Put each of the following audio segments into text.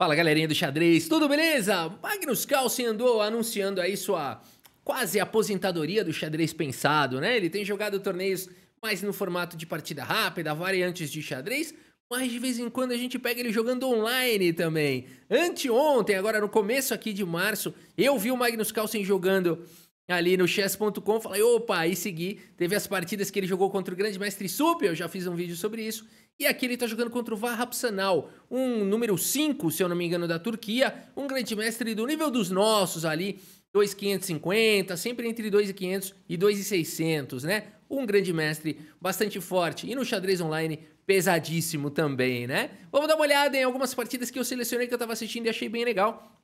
Fala galerinha do xadrez, tudo beleza? Magnus Carlsen andou anunciando aí sua quase aposentadoria do xadrez pensado, né? Ele tem jogado torneios mais no formato de partida rápida, variantes de xadrez, mas de vez em quando a gente pega ele jogando online também. Anteontem, agora no começo aqui de março, eu vi o Magnus Carlsen jogando ali no chess.com, falei, opa, aí segui. Teve as partidas que ele jogou contra o grande mestre Sup, eu já fiz um vídeo sobre isso. E aqui ele tá jogando contra o Vahap Sanal, um número 5, se eu não me engano, da Turquia, um grande mestre do nível dos nossos ali, 2.550, sempre entre 2.500 e 2.600, né? Um grande mestre bastante forte e no xadrez online pesadíssimo também, né? Vamos dar uma olhada em algumas partidas que eu selecionei que eu tava assistindo e achei bem legal.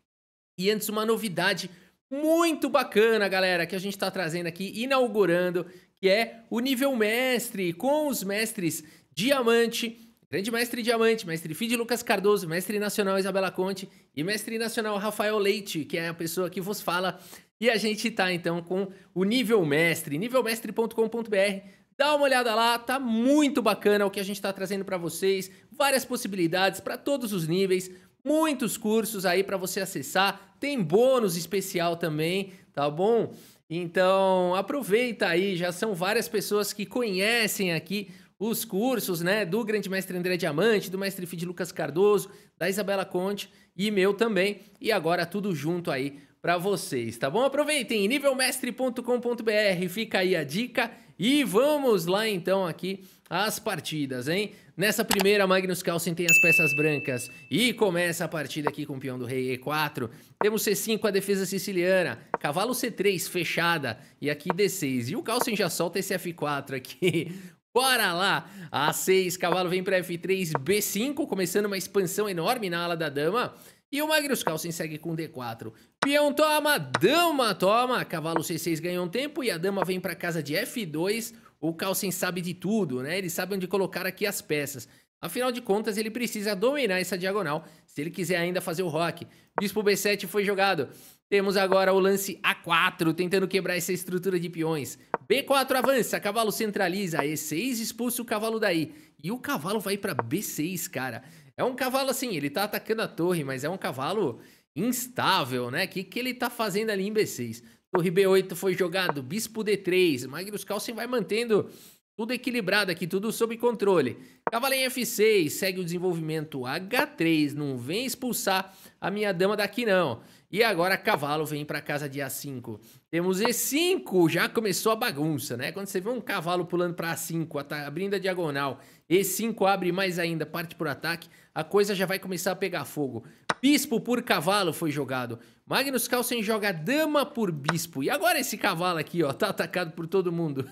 E antes uma novidade muito bacana, galera, que a gente tá trazendo aqui, inaugurando, que é o nível mestre com os mestres Diamante, grande mestre Diamante, mestre MF Lucas Cardoso, mestre nacional Isabella Conti e mestre nacional Rafael Leite, que é a pessoa que vos fala. E a gente tá então com o nível mestre, nivelmestre.com.br. Dá uma olhada lá, tá muito bacana o que a gente tá trazendo para vocês, várias possibilidades para todos os níveis, muitos cursos aí para você acessar, tem bônus especial também, tá bom? Então, aproveita aí, já são várias pessoas que conhecem aqui os cursos, né, do grande mestre André Diamante, do mestre MF Lucas Cardoso, da Isabella Conti e meu também. E agora tudo junto aí para vocês, tá bom? Aproveitem, nivelmestre.com.br, fica aí a dica. E vamos lá então aqui às partidas, hein? Nessa primeira, Magnus Carlsen tem as peças brancas e começa a partida aqui com o peão do rei E4. Temos C5, a defesa siciliana, cavalo C3 fechada e aqui D6. E o Carlsen já solta esse F4 aqui. Bora lá, A6, cavalo vem para F3, B5, começando uma expansão enorme na ala da dama. E o Magnus Carlsen segue com D4. Peão toma, dama toma, cavalo C6 ganha um tempo e a dama vem para casa de F2. O Carlsen sabe de tudo, né? Ele sabe onde colocar aqui as peças. Afinal de contas, ele precisa dominar essa diagonal se ele quiser ainda fazer o roque. Bispo B7 foi jogado. Temos agora o lance A4, tentando quebrar essa estrutura de peões. B4 avança, cavalo centraliza, E6 expulsa o cavalo daí. E o cavalo vai pra B6, cara. É um cavalo assim, ele tá atacando a torre, mas é um cavalo instável, né? O que ele tá fazendo ali em B6? Torre B8 foi jogado, bispo D3. Magnus Carlsen vai mantendo tudo equilibrado aqui, tudo sob controle. Cavalo em F6, segue o desenvolvimento H3, não vem expulsar a minha dama daqui não. E agora cavalo vem para casa de A5. Temos E5, já começou a bagunça, né? Quando você vê um cavalo pulando para A5, abrindo a diagonal, E5 abre mais ainda, parte por ataque, a coisa já vai começar a pegar fogo. Bispo por cavalo foi jogado. Magnus Carlsen joga dama por bispo. E agora esse cavalo aqui, ó, tá atacado por todo mundo.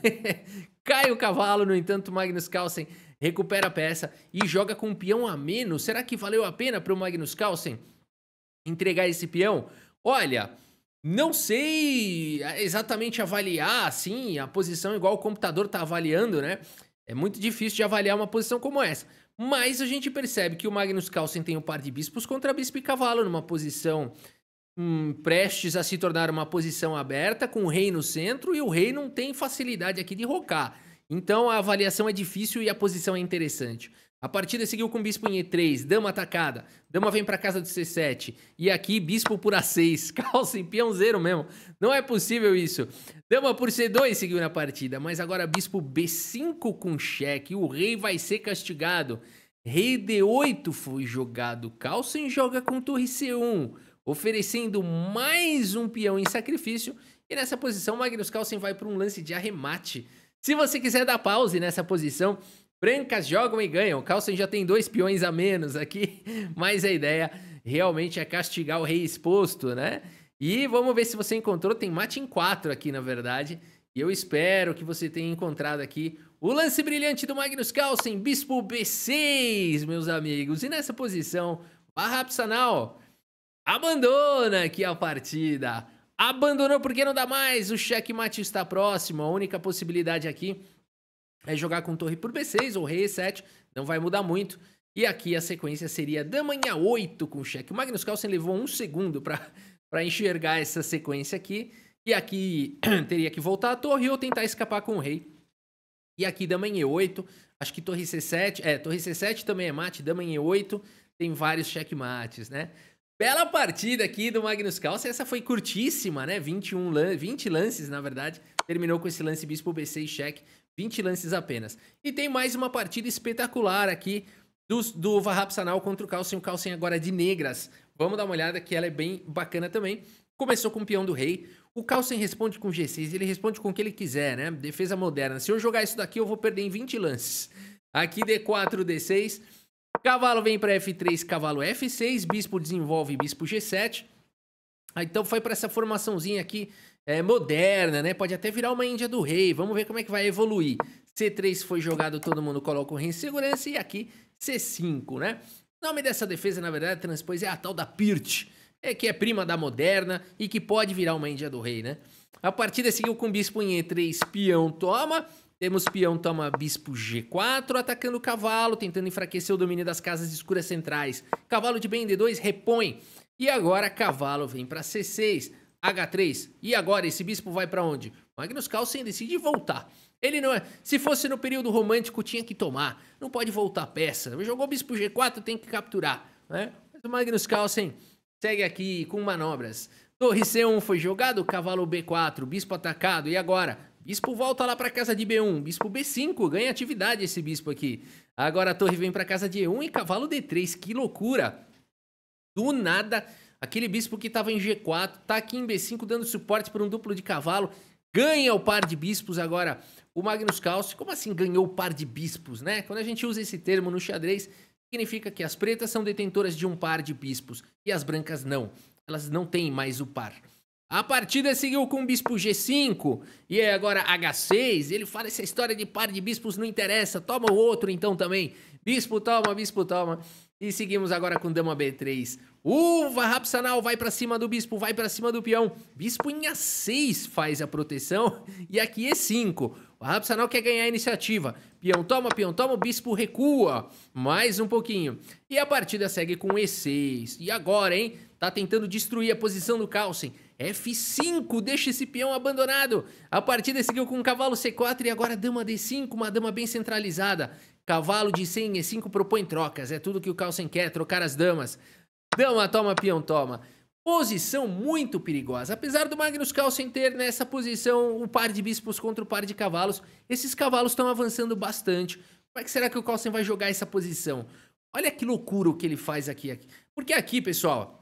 Cai o cavalo, no entanto, Magnus Carlsen recupera a peça e joga com um peão a menos. Será que valeu a pena para o Magnus Carlsen entregar esse peão? Olha, não sei exatamente avaliar assim a posição igual o computador tá avaliando, né? É muito difícil de avaliar uma posição como essa. Mas a gente percebe que o Magnus Carlsen tem um par de bispos contra bispo e cavalo numa posição prestes a se tornar uma posição aberta, com o rei no centro, e o rei não tem facilidade aqui de rocar. Então a avaliação é difícil e a posição é interessante. A partida seguiu com bispo em E3, dama atacada, dama vem para casa do C7, e aqui bispo por A6, Carlsen, peãozeiro mesmo, não é possível isso. Dama por C2 seguiu na partida, mas agora bispo B5 com cheque, o rei vai ser castigado. Rei D8 foi jogado, Carlsen joga com torre C1, oferecendo mais um peão em sacrifício, e nessa posição Magnus Carlsen vai para um lance de arremate. Se você quiser dar pause nessa posição, brancas jogam e ganham. Carlsen já tem dois peões a menos aqui, mas a ideia realmente é castigar o rei exposto, né? E vamos ver se você encontrou, tem mate em 4 aqui, na verdade. E eu espero que você tenha encontrado aqui o lance brilhante do Magnus Carlsen, bispo B6, meus amigos. E nessa posição, Vahap Sanal abandona aqui a partida. Abandonou porque não dá mais, o xeque-mate está próximo, a única possibilidade aqui é jogar com torre por B6 ou rei E7, não vai mudar muito. E aqui a sequência seria dama em A8 com cheque. O Magnus Carlsen levou um segundo para enxergar essa sequência aqui. E aqui teria que voltar a torre ou tentar escapar com o rei. E aqui dama em E8, acho que torre C7, torre C7 também é mate, dama em E8. tem vários checkmates, né? Bela partida aqui do Magnus Carlsen, essa foi curtíssima, né? 20 lances, na verdade, terminou com esse lance bispo B6 cheque, 20 lances apenas. E tem mais uma partida espetacular aqui do Vahap Sanal contra o Carlsen agora de negras. Vamos dar uma olhada que ela é bem bacana também. Começou com o peão do rei, o Carlsen responde com G6, ele responde com o que ele quiser, né? Defesa moderna, se eu jogar isso daqui eu vou perder em 20 lances. Aqui D4, D6, cavalo vem para F3, cavalo F6, bispo desenvolve, bispo G7. Aí, então foi para essa formaçãozinha aqui moderna, né? Pode até virar uma índia do rei, vamos ver como é que vai evoluir. C3 foi jogado, todo mundo coloca o rei em segurança e aqui C5, né? O nome dessa defesa, na verdade, transpôs é a tal da Pirt, que é prima da moderna e que pode virar uma índia do rei, né? A partida seguiu com bispo em E3, peão toma, temos peão toma bispo G4, atacando o cavalo, tentando enfraquecer o domínio das casas escuras centrais. Cavalo de bem em D2, repõe. E agora cavalo vem para C6, H3. E agora esse bispo vai para onde? Magnus Carlsen decide voltar. Ele não é... Se fosse no período romântico, tinha que tomar. Não pode voltar peça. Jogou bispo G4, tem que capturar, né? Mas o Magnus Carlsen segue aqui com manobras. Torre C1 foi jogado, cavalo B4, bispo atacado. E agora? Bispo volta lá para casa de B1. Bispo B5, ganha atividade esse bispo aqui. Agora a torre vem para casa de E1 e cavalo D3. Que loucura! Do nada, aquele bispo que estava em G4, tá aqui em B5 dando suporte para um duplo de cavalo. Ganha o par de bispos agora o Magnus Carlsen. Como assim ganhou o par de bispos, né? Quando a gente usa esse termo no xadrez, significa que as pretas são detentoras de um par de bispos e as brancas não. Elas não têm mais o par. A partida seguiu com o bispo G5 e agora H6. Ele fala essa história de par de bispos não interessa. Toma o outro então também. Bispo toma, bispo toma. E seguimos agora com dama B3. O Vahap Sanal vai pra cima do bispo, vai pra cima do peão. Bispo em A6 faz a proteção e aqui E5. O Vahap Sanal quer ganhar a iniciativa. Peão toma, o bispo recua. Mais um pouquinho. E a partida segue com E6. E agora, hein? Tá tentando destruir a posição do Carlsen. F5, deixa esse peão abandonado. A partida seguiu com o cavalo C4 e agora dama D5, uma dama bem centralizada. Cavalo de C em E5 propõe trocas, é tudo que o Carlsen quer, trocar as damas. Dama toma, peão toma. Posição muito perigosa. Apesar do Magnus Carlsen ter nessa posição um par de bispos contra o par de cavalos, esses cavalos estão avançando bastante. Como é que será que o Carlsen vai jogar essa posição? Olha que loucura o que ele faz aqui. Porque aqui, pessoal,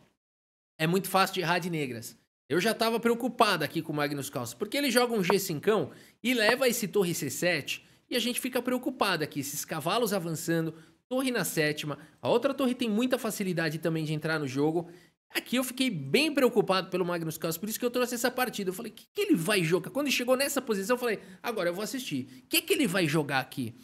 é muito fácil de errar de negras. Eu já estava preocupado aqui com o Magnus Carlsen, porque ele joga um G5 e leva esse torre C7... E a gente fica preocupado aqui, esses cavalos avançando, torre na sétima, a outra torre tem muita facilidade também de entrar no jogo. Aqui eu fiquei bem preocupado pelo Magnus Carlsen, por isso que eu trouxe essa partida. Eu falei, o que, que ele vai jogar? Quando chegou nessa posição, eu falei, agora eu vou assistir. O que ele vai jogar aqui?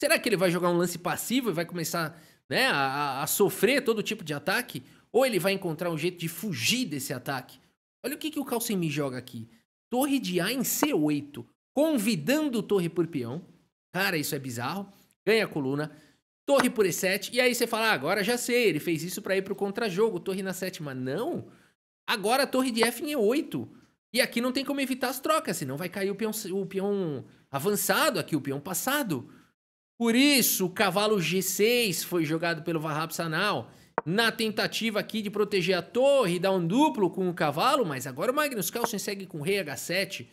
Será que ele vai jogar um lance passivo e vai começar, né, a sofrer todo tipo de ataque? Ou ele vai encontrar um jeito de fugir desse ataque? Olha o que o Carlsen me joga aqui. Torre de A em C8, convidando torre por peão. Cara, isso é bizarro. Ganha a coluna. Torre por E7. E aí você fala, ah, agora já sei. Ele fez isso para ir pro contra-jogo. Torre na sétima. Não. Agora torre de F em E8. E aqui não tem como evitar as trocas. Senão vai cair o peão avançado aqui, o peão passado. Por isso, o cavalo G6 foi jogado pelo Vahap Sanal. Na tentativa aqui de proteger a torre e dar um duplo com o cavalo. Mas agora o Magnus Carlsen segue com rei H7.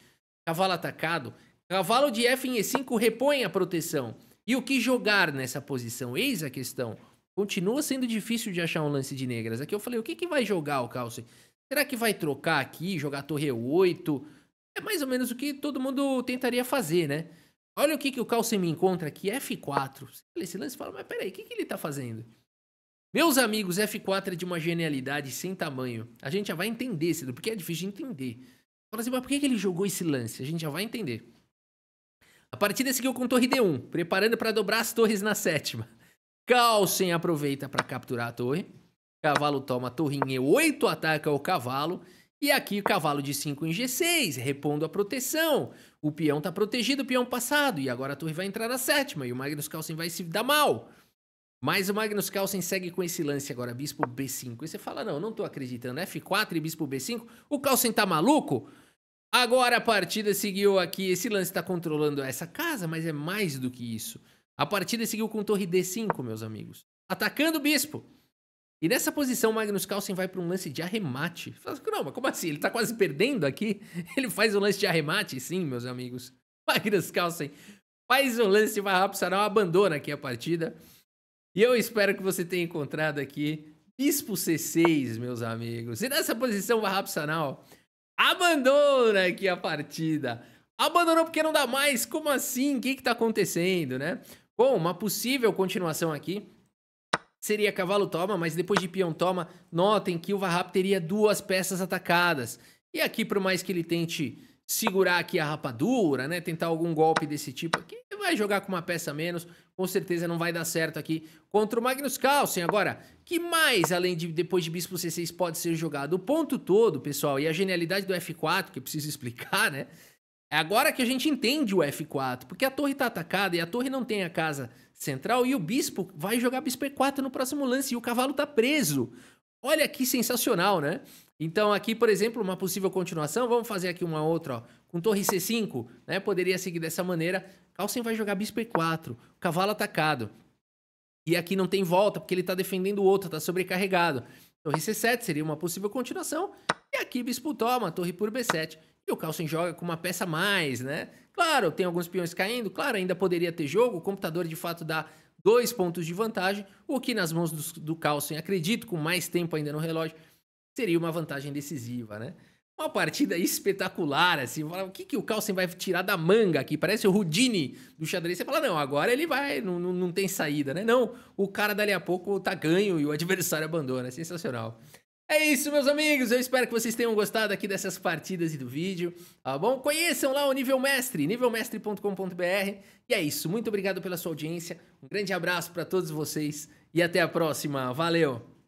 Cavalo atacado. Cavalo de F em E5 repõe a proteção. E o que jogar nessa posição? Eis a questão. Continua sendo difícil de achar um lance de negras. Aqui eu falei, o que vai jogar o Carlsen? Será que vai trocar aqui, jogar torre E8? É mais ou menos o que todo mundo tentaria fazer, né? Olha o que o Carlsen me encontra aqui, F4. Você olha esse lance e fala, mas peraí, o que ele tá fazendo? Meus amigos, F4 é de uma genialidade sem tamanho. A gente já vai entender, porque é difícil de entender. Fala assim, mas por que ele jogou esse lance? A gente já vai entender. A partida seguiu com torre D1, preparando para dobrar as torres na sétima. Carlsen aproveita para capturar a torre. Cavalo toma a torre em E8, ataca o cavalo. E aqui o cavalo de 5 em G6, repondo a proteção. O peão está protegido, o peão passado. E agora a torre vai entrar na sétima e o Magnus Carlsen vai se dar mal. Mas o Magnus Carlsen segue com esse lance agora, bispo B5. E você fala, não estou acreditando, F4 e bispo B5? O Carlsen tá maluco? Agora a partida seguiu aqui, esse lance está controlando essa casa, mas é mais do que isso. A partida seguiu com torre D5, meus amigos. Atacando o bispo. E nessa posição, Magnus Carlsen vai para um lance de arremate. Não, mas como assim? Ele está quase perdendo aqui? Ele faz um lance de arremate? Sim, meus amigos. Magnus Carlsen faz um lance de Vahap Sanal, abandona aqui a partida. E eu espero que você tenha encontrado aqui bispo C6, meus amigos. E nessa posição, Vahap Sanal abandona aqui a partida. Abandonou porque não dá mais. Como assim? O que está acontecendo, né? Bom, uma possível continuação aqui seria cavalo toma, mas depois de peão toma, notem que o Vahap teria duas peças atacadas. E aqui, por mais que ele tente segurar aqui a rapadura, né, tentar algum golpe desse tipo aqui, vai jogar com uma peça a menos, com certeza não vai dar certo aqui contra o Magnus Carlsen. Agora, que mais, além de depois de bispo C6, pode ser jogado? O ponto todo, pessoal, e a genialidade do F4, que eu preciso explicar, né? É agora que a gente entende o F4, porque a torre está atacada e a torre não tem a casa central e o bispo vai jogar bispo E4 no próximo lance e o cavalo está preso. Olha que sensacional, né? Então aqui, por exemplo, uma possível continuação, vamos fazer aqui uma outra, ó, com torre C5, né? Poderia seguir dessa maneira. Carlsen vai jogar bispo E4, cavalo atacado. E aqui não tem volta, porque ele está defendendo o outro, está sobrecarregado. Torre C7 seria uma possível continuação. E aqui bispo toma, torre por B7. E o Carlsen joga com uma peça a mais, né? Claro, tem alguns peões caindo, claro, ainda poderia ter jogo, o computador de fato dá 2 pontos de vantagem, o que nas mãos do Carlsen, acredito, com mais tempo ainda no relógio, seria uma vantagem decisiva, né? Uma partida espetacular, assim, o que o Carlsen vai tirar da manga aqui? Parece o Houdini do xadrez, você fala, não, agora ele vai, não tem saída, né? Não, o cara dali a pouco tá ganho e o adversário abandona, é sensacional. É isso, meus amigos, eu espero que vocês tenham gostado aqui dessas partidas e do vídeo, tá bom? Conheçam lá o Nível Mestre, nivelmestre.com.br, e é isso, muito obrigado pela sua audiência, um grande abraço para todos vocês e até a próxima, valeu!